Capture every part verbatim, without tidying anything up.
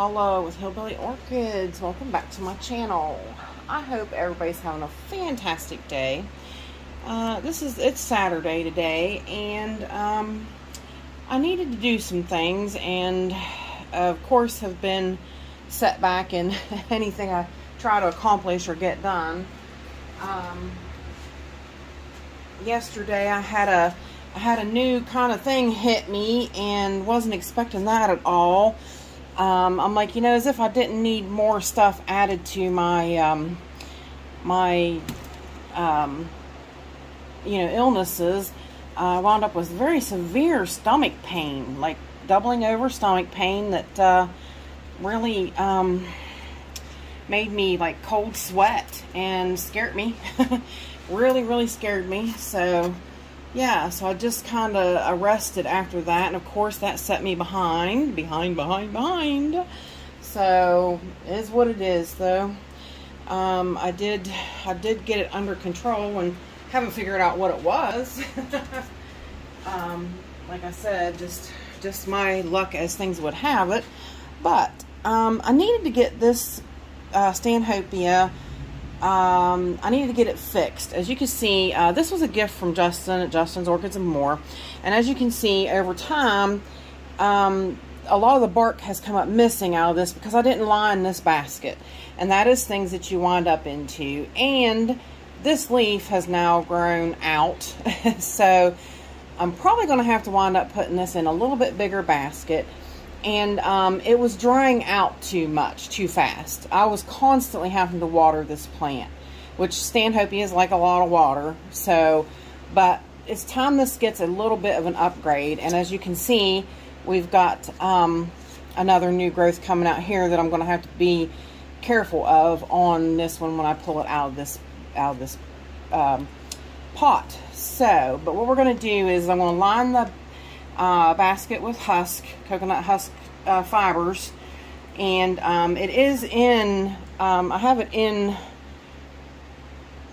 Paula with Hillbilly Orchids. Welcome back to my channel. I hope everybody's having a fantastic day. Uh, this is, it's Saturday today, and um, I needed to do some things, and of course have been set back in anything I try to accomplish or get done. Um, yesterday I had a I had a new kind of thing hit me and wasn't expecting that at all. Um, I'm like, you know, as if I didn't need more stuff added to my, um, my, um, you know, illnesses. I uh, wound up with very severe stomach pain, like doubling over stomach pain that uh, really um, made me like cold sweat and scared me. Really, really scared me. So, yeah, so I just kind of rested after that, and of course that set me behind, behind, behind, behind. So it is what it is, though. Um, I did, I did get it under control, and haven't figured out what it was. um, like I said, just, just my luck as things would have it. But um, I needed to get this uh, Stanhopea. Um, I needed to get it fixed. As you can see, uh, this was a gift from Justin at Justin's Orchids and More. And as you can see, over time, um, a lot of the bark has come up missing out of this because I didn't line this basket. And that is things that you wind up into. And this leaf has now grown out. So I'm probably going to have to wind up putting this in a little bit bigger basket. And um, it was drying out too much, too fast. I was constantly having to water this plant, which Stanhopea is like a lot of water. So, but it's time this gets a little bit of an upgrade. And as you can see, we've got um, another new growth coming out here that I'm going to have to be careful of on this one when I pull it out of this out of this um, pot. So, but what we're going to do is I'm going to line the Uh, basket with husk, coconut husk uh, fibers, and um, it is in, um, I have it in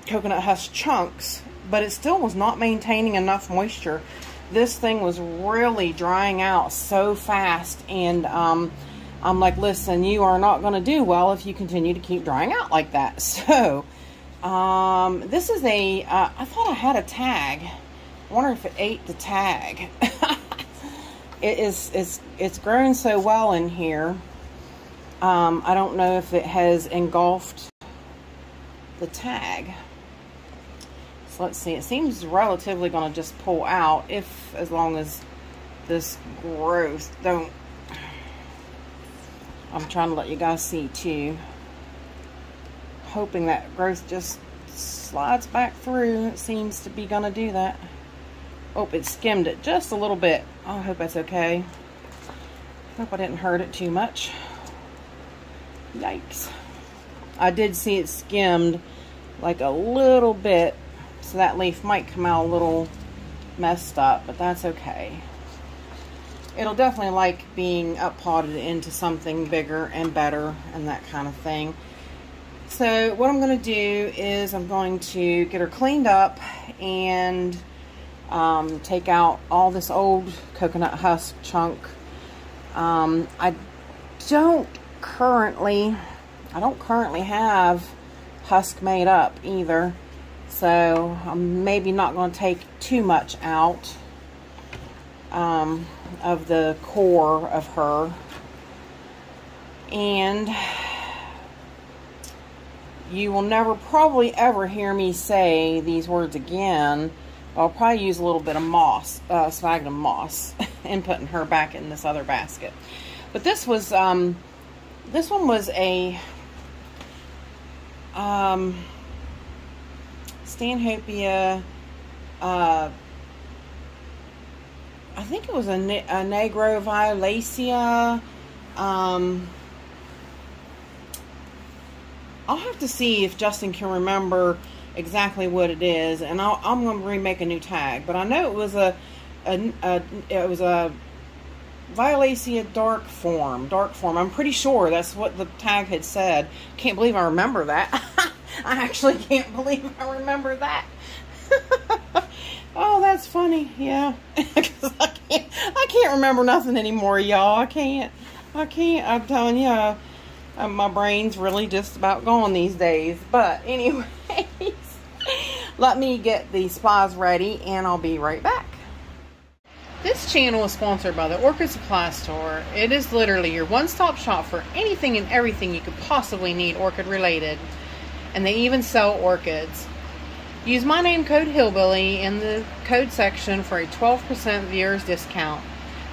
coconut husk chunks, but it still was not maintaining enough moisture. This thing was really drying out so fast, and um, I'm like, listen, you are not going to do well if you continue to keep drying out like that. So, um, this is a, uh, I thought I had a tag. I wonder if it ate the tag. It is, it's, it's grown so well in here. Um, I don't know if it has engulfed the tag. So let's see. It seems relatively going to just pull out if, as long as this growth don't. I'm trying to let you guys see too. Hoping that growth just slides back through. It seems to be going to do that. Oh, it skimmed it just a little bit. I hope that's okay. I hope I didn't hurt it too much. Yikes. I did see it skimmed like a little bit, so that leaf might come out a little messed up, but that's okay. It'll definitely like being up potted into something bigger and better and that kind of thing. So what I'm going to do is I'm going to get her cleaned up and Um, take out all this old coconut husk chunk. Um, I don't currently, I don't currently have husk made up either, so I'm maybe not going to take too much out um, of the core of her. And you will never probably ever hear me say these words again. I'll probably use a little bit of moss, uh, sphagnum moss, and putting her back in this other basket. But this was, um, this one was a um, Stanhopea, uh, I think it was a, a Nigroviolacea. Um, I'll have to see if Justin can remember exactly what it is, and I'll, I'm going to remake a new tag. But I know it was a, a, a it was a Violacea dark form, dark form. I'm pretty sure that's what the tag had said. Can't believe I remember that. I actually can't believe I remember that. Oh, that's funny. Yeah, 'cause I can't, I can't remember nothing anymore, y'all. I can't. I can't. I'm telling you, uh, my brain's really just about gone these days. But anyways, let me get the supplies ready and I'll be right back. This channel is sponsored by the Orchid Supply Store. It is literally your one-stop shop for anything and everything you could possibly need orchid related. And they even sell orchids. Use my name code Hillbilly in the code section for a twelve percent viewer's discount.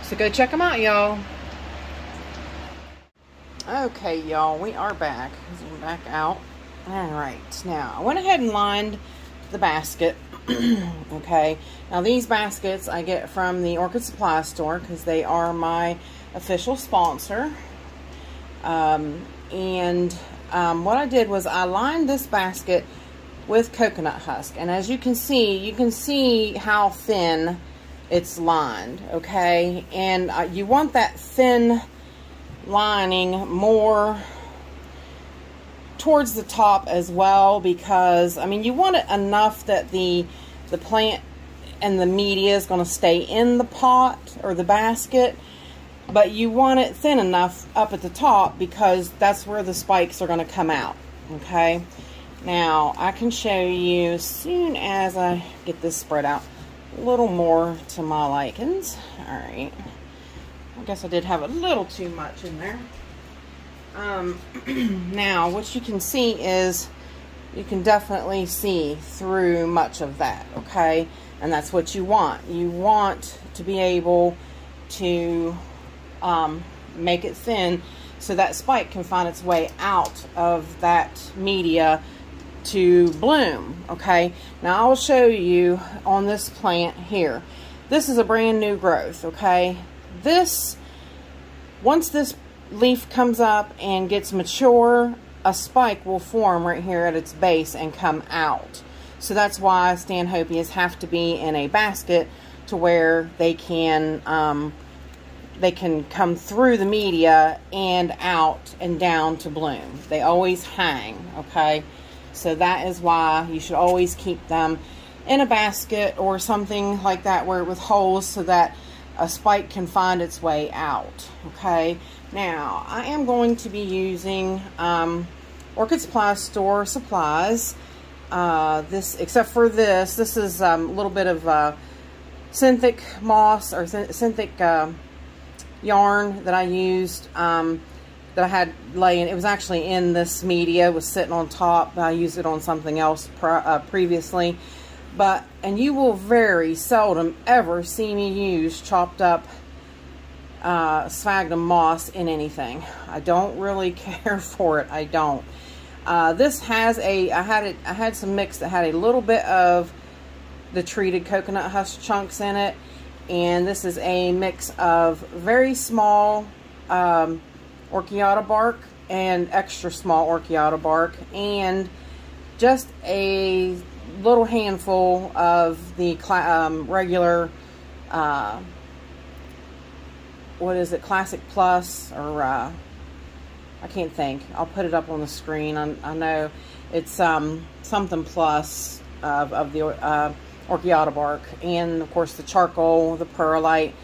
So go check them out, y'all. Okay, y'all, we are back. I'm back out. All right, now I went ahead and lined the basket. Okay, now these baskets I get from the Orchid Supply Store because they are my official sponsor. Um, and um, what I did was I lined this basket with coconut husk, and as you can see, you can see how thin it's lined. Okay, and uh, you want that thin lining more towards the top as well, because I mean, you want it enough that the the plant and the media is going to stay in the pot or the basket, but you want it thin enough up at the top because that's where the spikes are going to come out. Okay, now I can show you as soon as I get this spread out a little more to my lichens. All right, I guess I did have a little too much in there. Um, now what you can see is you can definitely see through much of that, okay? And that's what you want. You want to be able to um, make it thin so that spike can find its way out of that media to bloom, okay? Now I'll show you on this plant here. This is a brand new growth, okay? This, once this leaf comes up and gets mature, a spike will form right here at its base and come out. So that's why Stanhopeas have to be in a basket to where they can um, they can come through the media and out and down to bloom. They always hang, okay? So that is why you should always keep them in a basket or something like that where with holes so that a spike can find its way out, okay? Now, I am going to be using um, Orchid Supply Store supplies. Uh, this, except for this, this is um, a little bit of uh, synthic moss or synthic uh, yarn that I used um, that I had laying. It was actually in this media, it was sitting on top. I used it on something else pre uh, previously. But, and you will very seldom ever see me use chopped up Uh, sphagnum moss in anything. I don't really care for it. I don't. Uh, this has a, I had it, I had some mix that had a little bit of the treated coconut husk chunks in it, and this is a mix of very small um, orchiata bark and extra small orchiata bark and just a little handful of the um, regular uh, what is it, Classic Plus, or uh, I can't think. I'll put it up on the screen. I, I know it's um, something plus of, of the uh, orchiata bark, and of course the charcoal, the perlite.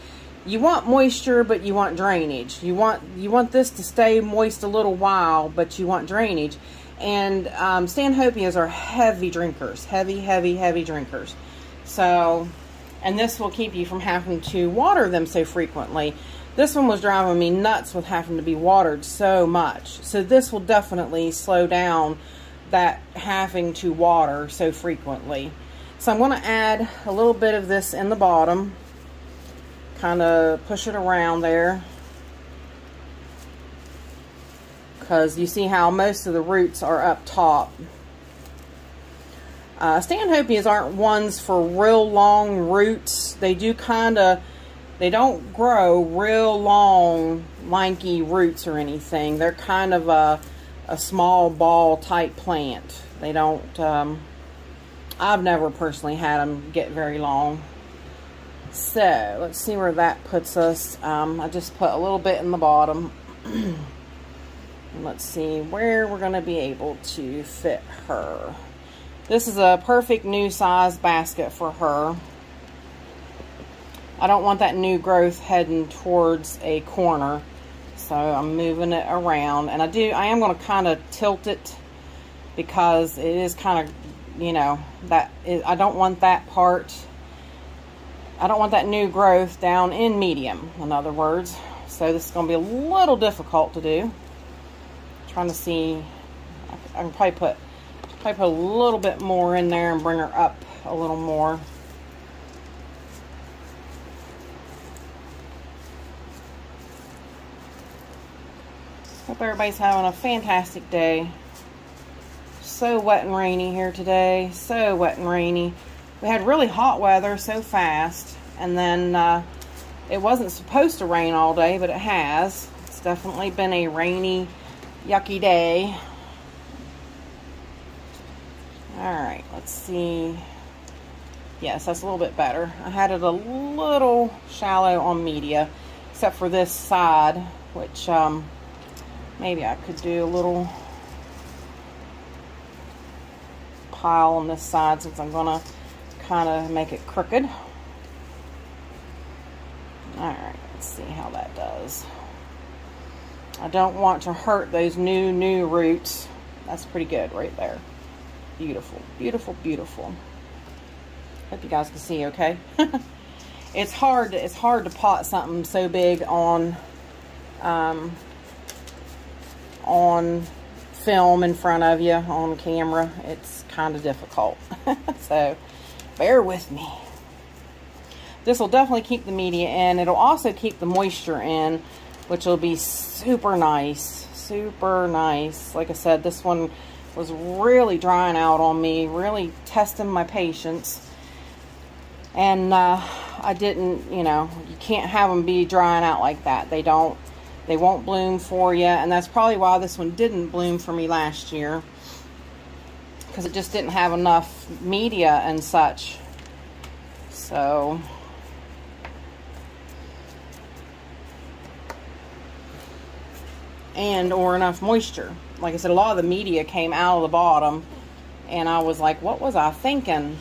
You want moisture, but you want drainage. You want you want this to stay moist a little while, but you want drainage. And um, Stanhopeas are heavy drinkers, heavy, heavy, heavy drinkers. So, and this will keep you from having to water them so frequently. This one was driving me nuts with having to be watered so much. So this will definitely slow down that having to water so frequently. So I'm going to add a little bit of this in the bottom. Kind of push it around there. Because you see how most of the roots are up top. Uh, Stanhopeas aren't ones for real long roots. They do kind of, they don't grow real long, lanky roots or anything. They're kind of a, a small ball type plant. They don't, um, I've never personally had them get very long. So, let's see where that puts us. Um, I just put a little bit in the bottom. Let's see where we're going to be able to fit her. This is a perfect new size basket for her. I don't want that new growth heading towards a corner. so I'm moving it around, and I do I am going to kind of tilt it because it is kind of, you know, that is, I don't want that part, I don't want that new growth down in medium, in other words. So this is going to be a little difficult to do. I'm trying to see, I can probably put probably put a little bit more in there and bring her up a little more. Hope everybody's having a fantastic day. So wet and rainy here today. So wet and rainy. We had really hot weather so fast, and then uh, it wasn't supposed to rain all day, but it has. It's definitely been a rainy, yucky day. Alright, let's see. Yes, that's a little bit better. I had it a little shallow on media, except for this side, which... Um, Maybe I could do a little pile on this side since I'm gonna kind of make it crooked. Alright, let's see how that does. I don't want to hurt those new, new roots. That's pretty good right there. Beautiful, beautiful, beautiful. Hope you guys can see okay. It's hard, it's hard to pot something so big on... Um, on film in front of you on camera. It's kind of difficult. So bear with me. This will definitely keep the media in. It'll also keep the moisture in, which will be super nice, super nice. Like I said, this one was really drying out on me, really testing my patience, and uh, I didn't, you know, you can't have them be drying out like that. They don't They won't bloom for you, and that's probably why this one didn't bloom for me last year, because it just didn't have enough media and such. So, and or enough moisture. Like I said, a lot of the media came out of the bottom, and I was like, what was I thinking?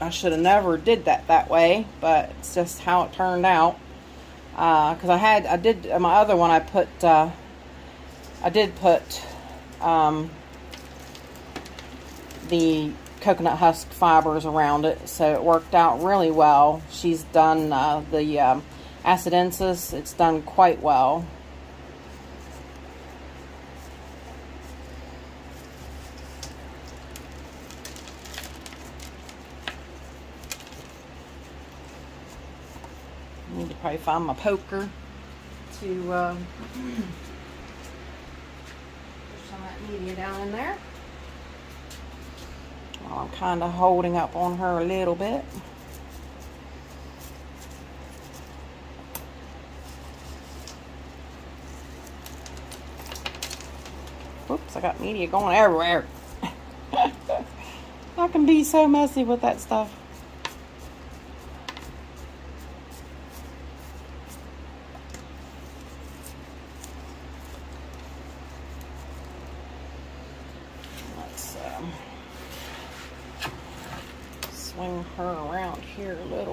I should have never did that that way, but it's just how it turned out. Because uh, I had, I did, my other one I put, uh, I did put um, the coconut husk fibers around it, so it worked out really well. She's done uh, the um, acidensis, it's done quite well. Need to probably find my poker to uh, push some of that media down in there. Well, I'm kind of holding up on her a little bit. Whoops, I got media going everywhere. I can be so messy with that stuff.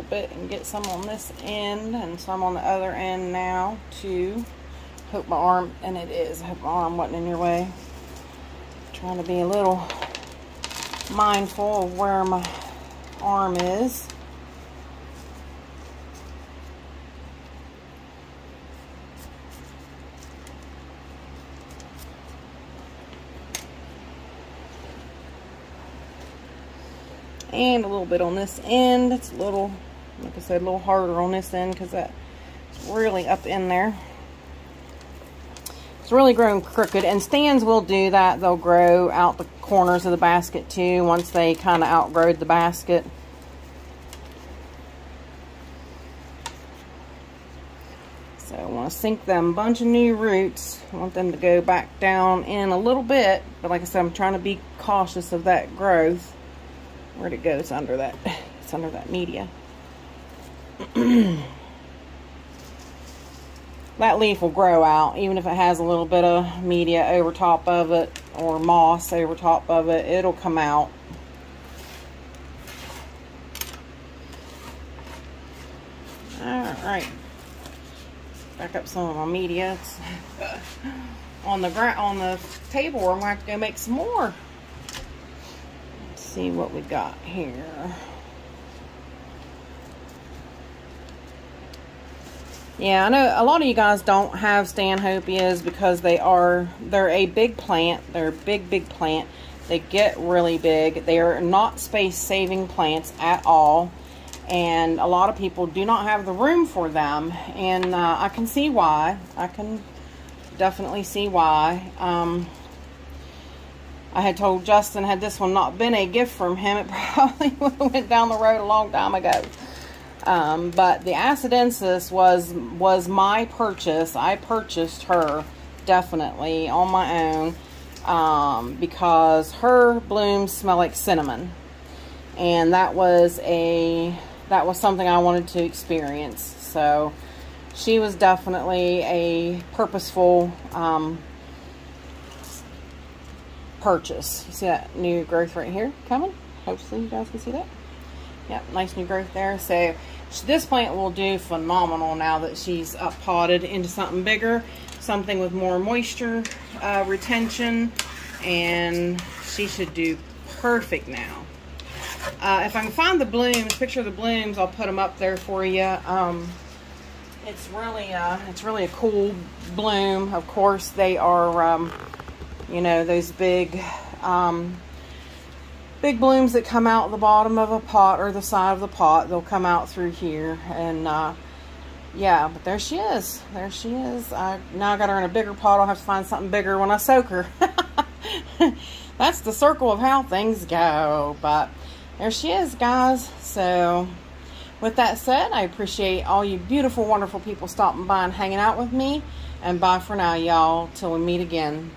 Bit and get some on this end and some on the other end now to hope my arm, and it is, I hope my arm wasn't in your way. I'm trying to be a little mindful of where my arm is. And a little bit on this end. It's a little, like I said, a little harder on this end because that's really up in there. It's really grown crooked, and stands will do that. They'll grow out the corners of the basket too once they kind of outgrow the basket. So I want to sink them a bunch of new roots. I want them to go back down in a little bit, but like I said, I'm trying to be cautious of that growth. Where'd it go? It's under that, it's under that media. That leaf will grow out, even if it has a little bit of media over top of it or moss over top of it, it'll come out. All right, back pack up some of my media on the ground, on the table. I'm gonna have to go make some more. Let's see what we got here. Yeah, I know a lot of you guys don't have Stanhopeas because they are, they're a big plant. They're a big, big plant. They get really big. They are not space-saving plants at all. And a lot of people do not have the room for them. And uh, I can see why. I can definitely see why. Um, I had told Justin, had this one not been a gift from him, it probably would have went down the road a long time ago. Um, but the acidensis was was my purchase. I purchased her definitely on my own um, because her blooms smell like cinnamon, and that was a that was something I wanted to experience. So she was definitely a purposeful um, purchase. You see that new growth right here coming? Hopefully you guys can see that. Yep, nice new growth there. So this plant will do phenomenal now that she's up potted into something bigger, something with more moisture uh, retention, and she should do perfect now. Uh, if I can find the blooms, picture the blooms, I'll put them up there for you. Um, it's really, uh, it's really a cool bloom. Of course, they are, um, you know, those big. Um, Big blooms that come out the bottom of a pot or the side of the pot, they'll come out through here, and uh, yeah, but there she is. There she is. I now I got her in a bigger pot. I'll have to find something bigger when I soak her. That's the circle of how things go. But there she is, guys. So with that said, I appreciate all you beautiful, wonderful people stopping by and hanging out with me. And bye for now, y'all, till we meet again.